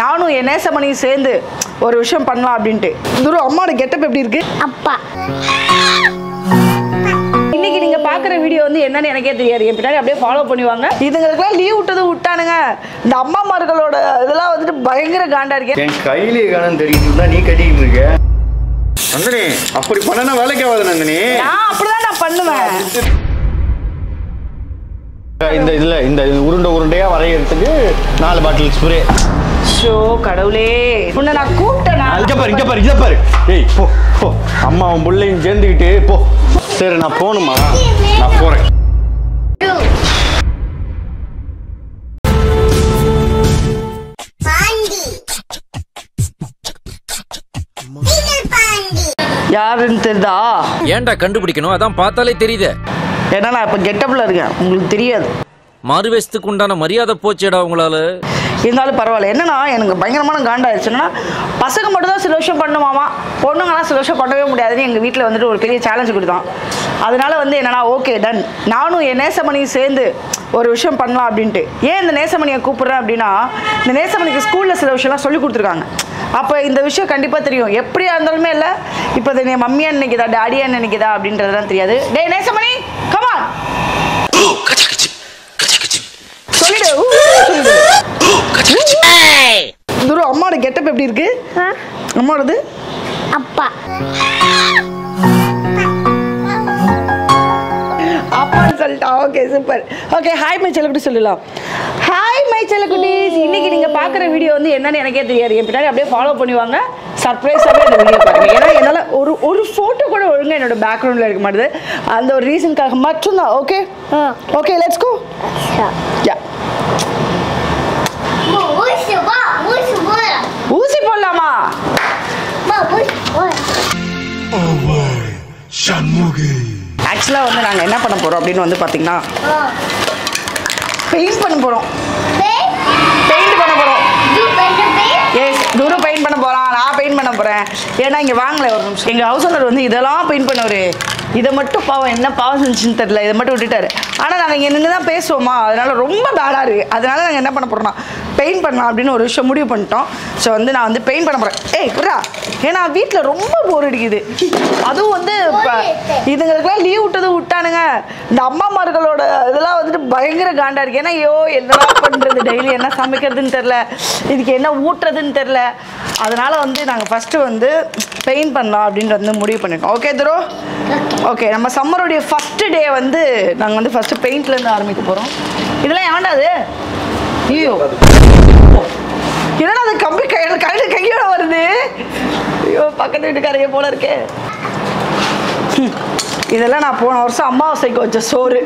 நானும் என் நேசமணியும் சேர்ந்து ஒரு விஷயம் பண்ணலாம் அப்படின்ட்டு. துரு அம்மாவோட கெட்டப் எப்படி இருக்கு? அப்பா இன்னைக்கு நீங்க பாக்குற வீடியோ வந்து என்னன்னு எனக்கே தெரியாது. என் பின்னாடி அப்படியே ஃபாலோ பண்ணுவாங்க. இதுங்களுக்குலாம் லீவ் விட்டது விட்டானுங்க. இந்த அம்மாமார்களோட இதெல்லாம் வந்துட்டு பயங்கர காண்டா இருக்கு. என் கையிலே காணம் தெரியுதுன்னா நீ கட்டிட்டு இருக்க. நந்தினி அப்படி பண்ணனா வேலைக்கு ஆகாது நந்தினி. நான் அப்படிதான் நான் பண்ணுவேன். இந்த இதுல இந்த உருண்டை உருண்டையா வரையறதுக்கு 4 பாட்டில் ஸ்ப்ரே. ஷோ கடவுளே, உன்னை நான் கூப்டனா? இங்க பாரு. ஏய் போ போ, அம்மாவும் புள்ளையும் சேர்ந்துக்கிட்டு போ. சரி நான் போணுமா? நான் போறேன். யாருன்னு தெரியுதா? ஏன்டா கண்டுபிடிக்கணும்? அதான் பார்த்தாலே தெரியுது. ஏன்னா நான் இப்போ கெட்டப்பில் இருக்கேன், உங்களுக்கு தெரியாது. மாறுவேஷத்துக்கு உண்டான மரியாதை போச்சேடா உங்களால். இருந்தாலும் பரவாயில்ல. என்னன்னா எனக்கு பயங்கரமான காண்டாயிடுச்சுன்னா, பசங்க மட்டும்தான் சில விஷயம் பண்ணுவாமா, பொண்ணுங்களாம் சில விஷயம் பண்ணவே முடியாதுன்னு எங்கள் வீட்டில் வந்துட்டு ஒரு பெரிய சேலஞ்சு கொடுத்தான். அதனால வந்து என்னன்னா ஓகே டன், நானும் என் நேசமணியும் சேர்ந்து ஒரு விஷயம் பண்ணலாம் அப்படின்ட்டு. ஏன் இந்த நேசமணியை கூப்பிட்றேன் அப்படின்னா, இந்த நேசமணிக்கு ஸ்கூலில் சில விஷயம்லாம் சொல்லி கொடுத்துருக்காங்க. அப்போ இந்த விஷயம் கண்டிப்பாக தெரியும். எப்படியா இருந்தாலுமே இல்லை, இப்போ என் மம்மியா நினைக்குதா டாடியா நினைக்குதா அப்படின்றதுலாம் தெரியாது. டே நேசமணி கமான் சொல்லிடு. துரு அம்மாவோட கெட்டப் எப்படி இருக்கு? அம்மாவோடது அப்பா அப்பான்னு சொல்லிட்டா. Okay super. Okay hi my செல்லக்குட்டி சொல்லலாம். ஹாய் மை செல்லக்குட்டீஸ், இன்னைக்கு நீங்க பாக்குற வீடியோ வந்து என்னன்னு எனக்கே தெரியாது. என் பின்னாடி அப்படியே ஃபாலோ பண்ணுவாங்க. சர்ப்ரைஸாகவே இந்த வீடியோ பாருங்க. ஏன்னா என்னால் ஒரு ஃபோட்டோ கூட ஒழுங்காக என்னோட பேக்ரவுண்டில் இருக்க மாட்டேது. அந்த ஒரு ரீசனுக்காக மட்டும்தான். Okay okay let's go. Yeah ஊசி போடலாமா? ஆக்சுவலாக வந்து நாங்கள் என்ன பண்ண போகிறோம் அப்படின்னு வந்து பார்த்தீங்கன்னா, பெயிண்ட் பண்ண போகிறோம். எஸ் துரு பெயிண்ட் பண்ண போகிறான், நான் பெயிண்ட் பண்ண போகிறேன். ஏன்னா இங்கே வாங்கலை ஒரு நிமிஷம். எங்கள் ஹவுஸ் ஓனர் வந்து இதெல்லாம் பெயிண்ட் பண்ணவர். இதை மட்டும் பாவம் என்ன பாவம் செஞ்சுன்னு தெரில, இதை மட்டும் விட்டுட்டாரு. ஆனால் நாங்கள் இங்கே நின்று தான் பேசுவோமா, அதனால் ரொம்ப பேடாக இருக்குது. அதனால் நாங்கள் என்ன பண்ண போகிறோம்னா பெயிண்ட் பண்ணலாம் அப்படின்னு ஒரு விஷயம் முடிவு பண்ணிட்டோம். ஸோ வந்து நான் வந்து பெயிண்ட் பண்ண போகிறேன். ஏய் புரா, ஏன்னா வீட்டில் ரொம்ப போர் அடிக்குது. அதுவும் வந்து இப்போ இதுங்களுக்குலாம் லீவ் விட்டது விட்டானுங்க. இந்த அம்மாமார்களோட இதெல்லாம் வந்துட்டு பயங்கர காண்டாக இருக்குது. ஏன்னா ஐயோ என்ன பண்ணுறது, டெய்லி என்ன சமைக்கிறதுன்னு தெரில, இதுக்கு என்ன ஊட்டுறதுன்னு தெரில. அதனால் வந்து நாங்கள் ஃபஸ்ட்டு வந்து பெயிண்ட் பண்ணலாம் அப்படின்ட்டு வந்து முடிவு பண்ணிட்டோம். ஓகே துரு. ஓகே நம்ம சம்மருடைய ஃபஸ்ட்டு டே வந்து நாங்கள் வந்து ஃபஸ்ட்டு பெயிண்ட்லேருந்து ஆரம்பிக்க போகிறோம். இதெல்லாம் ஏண்டாது ஐயோ என்னடா அது கம்பி கையில் கையோட வருது. ஐயோ பக்கத்து வீட்டுக்காரையே போல இருக்கே. இதெல்லாம் நான் போன வருஷம் அம்மாவாசைக்கு வச்ச சோறு.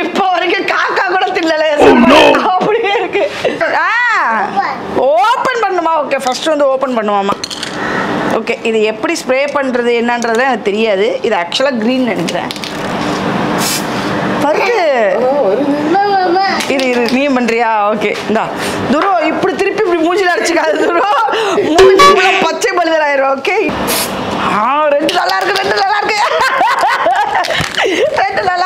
இப்போ வரைக்கும் காக்கா கூட தின்னல, அப்படியே இருக்கு. ஓப்பன் பண்ணுமா? ஓகே ஃபஸ்ட்டு வந்து ஓப்பன் பண்ணுவாமா. ஓகே இது எப்படி ஸ்ப்ரே பண்ணுறது என்னன்றதுலாம் எனக்கு தெரியாது. இது ஆக்சுவலாக க்ரீன் நினைக்கிறேன். இது இது நீ பண்ணுறியா? ஓகே இந்தா துரு இப்படி திருப்பி இப்படி மூஞ்சில் அடிச்சுக்காது. துரு மூஞ்சி பச்சை பழுதல் ஆயிரும். ஓகே ரெண்டு நல்லா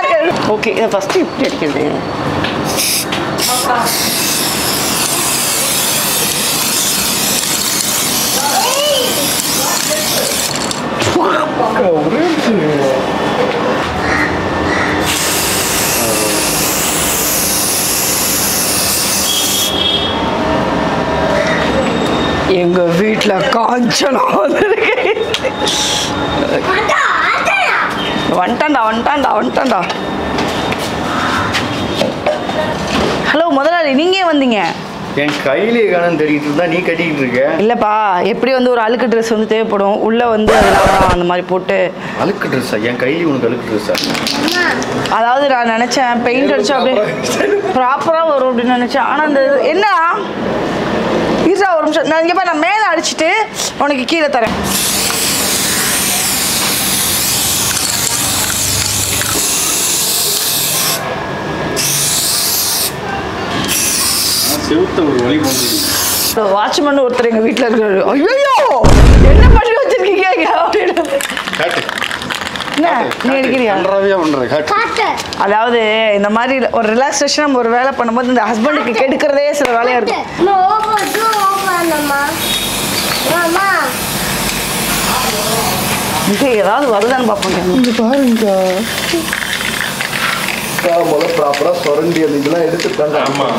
இருக்கு. ஓகே இதை ஃபஸ்ட்டு இப்படி அடிக்கிறது. எங்க வீட்டுல காஞ்சனா வந்துட்டாண்டா. ஹலோ முதலாளி, நீங்க வந்தீங்க. என் கையிலே காணும் தெரியுதுன்னா நீ கட்டிக்கிட்டு இருக்க. இல்லைப்பா, எப்படி வந்து ஒரு அழுக்கு ட்ரெஸ் வந்து தேவைப்படும் உள்ளே வந்து அந்த மாதிரி போட்டு. அழுக்கு ட்ரெஸ்ஸா? என் கையிலே உனக்கு அழுக்கு ட்ரெஸ்ஸா? அதாவது நான் நினச்சேன் பெயிண்ட் அடிச்சா அப்படியே ப்ராப்பராக வரும் அப்படின்னு நினச்சேன். ஆனால் அந்த என்ன ஈஸா ஒரு நிமிஷம் நான் இங்கேப்பா நான் மேலே அடிச்சுட்டு உனக்கு கீழே தரேன். வாட்ச்மேன் ஒருத்தர் எங்க வீட்டுல இருக்காரு. ஐயோ என்ன பண்ணி வச்சிருக்கீங்க அப்படின்னு. அதாவது இந்த மாதிரி ஒரு ரிலாக்ஸேஷன் ஒரு வேலை பண்ணும்போது இந்த ஹஸ்பண்டுக்கு கெடுக்கிறதே சில வேலையா இருக்கும். இங்கே ஏதாவது வருதான்னு பார்ப்போம். இங்கே பாருங்க முதல்ல ப்ராப்பராக சொரண்டி அந்த இதெல்லாம் எடுத்துட்டாங்க. ஆமாம்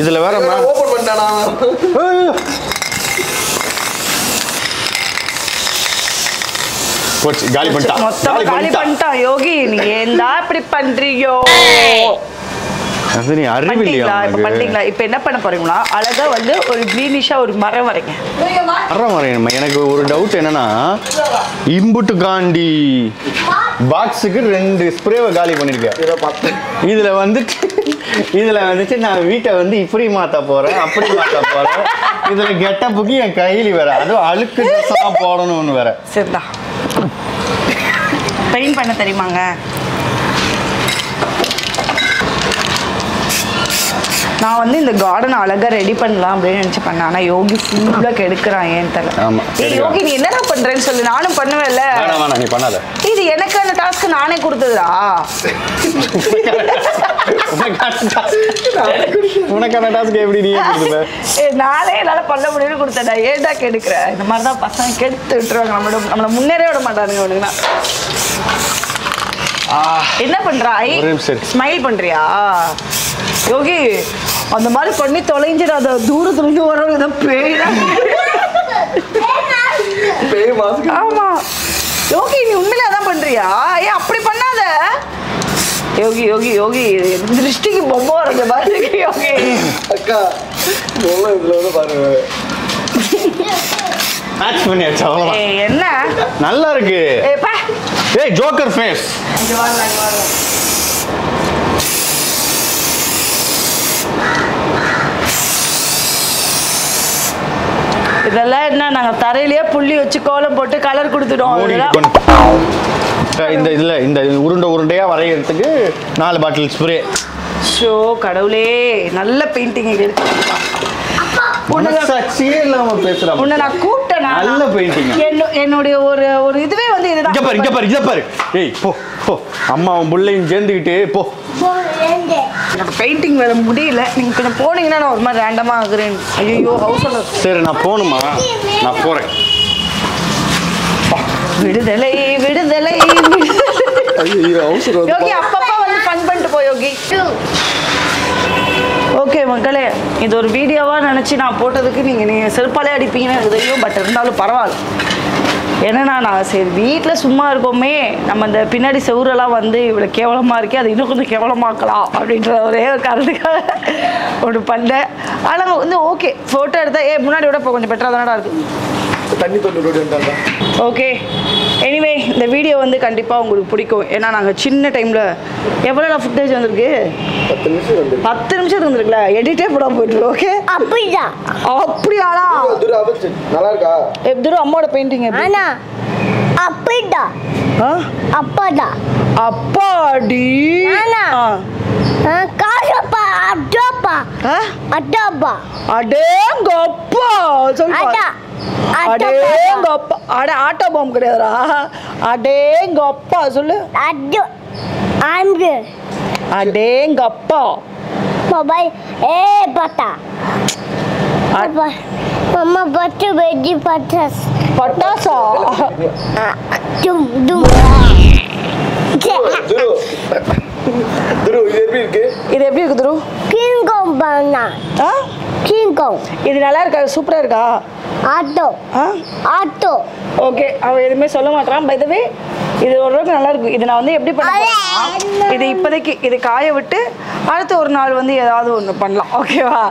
இதுல வேற ஓபன் பண்ணானா போச்சு காலி பண்ணிட்டா மொத்தம் காலி பண்ணிட்டா யோகி நீ ஏன்டா இப்படி பண்றியோ நந்தினி அறிவு இல்லையா இப்ப பண்ணீங்களா இப்ப என்ன பண்ண போறீங்களா அழகா வந்து ஒரு கிரீனிஷா ஒரு மரம் வரைங்க மரம் வரையணும். எனக்கு ஒரு டவுட் என்னன்னா இம்புட்டு காண்டி பாக்ஸுக்கு 2 ஸ்ப்ரேவை காலி பண்ணிருக்கேன். இதுல வந்துட்டு நான் வீட்டை வந்து இப்படி மாத்த போறேன் அப்படி மாத்த போறேன் இதுல கெட்டப்புக்கு என் கையில வேற அதுவும் அழுக்கு போடணும்னு வேற. சரிதான் பெயிண்ட் பண்ண தெரியுமாங்க நான் வந்து இந்த கார்டன் அழகா ரெடி பண்ணலாம் அப்படின்னு நினைச்சு பண்ணேன். ஆனா யோகி ஃபுல்லா கெடுக்கிறான் ஏன் தெரியல. யோகி நீ என்னடா பண்றேன்னு சொல்லி நானும் பண்ணுவேன்ல. நீ பண்ணாத இது எனக்கு அந்த டாஸ்க் நானே கொடுத்ததுடா. உனக்கான டாஸ்க் எப்படி நீ நானே என்னால பண்ண முடியும்னு கொடுத்தடா. ஏன்டா கெடுக்கிற இந்த மாதிரிதான் பசங்க கெடுத்து விட்டுருவாங்க. நம்மள முன்னேறே விட மாட்டானுங்க. ஒண்ணுன்னா என்ன பண்றாய் ஸ்மைல் பண்றியா யோகி அந்த மாதிரி பண்ணி தொலைஞ்சிடாத தூரத்துலேருந்து வரோம் ஏதோ பேய். ஆமா யோகி நீ உண்மையில அதான் பண்றியா? ஏ அப்படி பண்ணாத யோகி யோகி யோகி திருஷ்டிக்கு பொம்மை வர மாதிரி இருக்கு யோகி. அக்கா பொம்மை இவ்வளோ பாருங்க மேட்ச் பண்ணியாச்சு அவ்வளோ என்ன நல்லா இருக்கு. ஏய் ஜோக்கர் ஃபேஸ் இங்க வாங்க இங்க வாங்க. இதெல்லாம் என்ன நாங்க தரையிலேயே புள்ளி வச்சு கோலம் போட்டு கலர் கொடுத்துடுவோம். இந்த இதுல இந்த உருண்டை உருண்டையா வரையறதுக்கு 4 பாட்டில் ஸ்ப்ரே. ஷோ கடவுளே நல்ல பெயிண்டிங் எடுத்து சச்சியே இல்லாம பேசுறா உன்னை நான் கூப்பிட்டேன். நல்ல பெயிண்டிங் என்னுடைய ஒரு ஒரு இதுவே வந்து இதுதான். இங்க பாரு இங்க பாரு இங்க பாரு. ஏய் போ போ அம்மாவும் புள்ளையும் சேர்ந்துக்கிட்டு போ. என்னோட பெயிண்டிங் வேற முடியல. நீங்க போனீங்கன்னா நான் ஒரு மாதிரி ரேண்டமா ஆகுறேன். ஐயோ ஹவுஸ் ஓனர். சரி நான் போணுமா? நான் போறேன். விடுதலை விடுதலை ஐயோ ஹவுஸ் ஓனர் யோகி அப்பப்பா வந்து ஃபன் பண்ணிட்டு போ யோகி. ஓகே மக்களே இது ஒரு வீடியோவா நினைச்சு நான் போட்டதுக்கு நீங்க செருப்பாலே அடிப்பீங்கன்னு எனக்கு தெரியும். பட் இருந்தாலும் பரவாயில்ல. என்னன்னா நான் சரி வீட்டில் சும்மா இருக்கோமே நம்ம இந்த பின்னாடி செவுரெல்லாம் வந்து இவ்வளோ கேவலமாக இருக்கே அது இன்னும் கொஞ்சம் கேவலமாக்கலாம் அப்படின்ற ஒரே ஒரு காரணத்துக்காக ஒன்று பண்ணேன். ஆனால் வந்து ஓகே ஃபோட்டோ எடுத்தால் ஏ முன்னாடி விட இப்போ கொஞ்சம் பெட்டராக தானடா இருக்குது தண்ணி தொண்டு. ஓகே எனிவே இந்த வீடியோ வந்து கண்டிப்பாக உங்களுக்கு பிடிக்கும். ஏன்னா நாங்கள் சின்ன டைமில் எவ்வளோ ஃபுட்டேஜ் வந்திருக்கு 10 நிமிஷம் இருந்திருக்குல்ல எடிட்டே போடாமல் போயிட்டு. ஓகே அப்படியா அப்படியாடா நல்லா இருக்கா எப்படி அம்மாவோட பெயிண்டிங் அண்ணா அப்படியா அப்பாடா அப்பாடி அண்ணா காயப்பா அடப்பா அடப்பா அடங்கப்பா சொல்லுடா அடங்கப்பா அட ஆட்டோ பாம் கேடா அடங்கப்பா சொல்லு அட ஆம்கே அடேங்கப்பா மொபைல் ஏ பட்டா அப்பா மம்மா பட்டு வெஜி பட்டாஸ் பட்டாசா தும் தும் துரு துரு இது எப்படி இருக்கு துரு கிங் காங் பானா கிங் காங் இது நல்லா இருக்கா சூப்பரா இருக்கா ஆட்டோ ஆட்டோ. ஓகே அவன் எதுவுமே சொல்ல மாட்டான். பை தி வே இது ஓரளவுக்கு நல்லா இருக்கு. இது நான் வந்து எப்படி பண்ணேன் இது இப்போதைக்கு இது காய விட்டு அடுத்து ஒரு நாள் வந்து ஏதாவது ஒன்று பண்ணலாம். ஓகேவா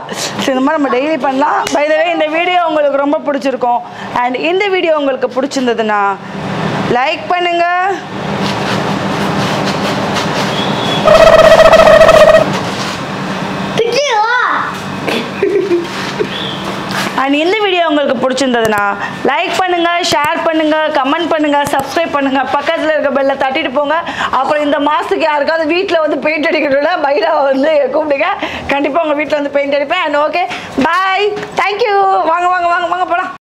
இந்த மாதிரி நம்ம டெய்லி பண்ணலாம். பை தி வே இந்த வீடியோ உங்களுக்கு ரொம்ப பிடிச்சிருக்கும். அண்ட் இந்த வீடியோ உங்களுக்கு பிடிச்சிருந்ததுன்னா லைக் பண்ணுங்க And in the video, like, share, comment, subscribe, paint. Bye. Thank you.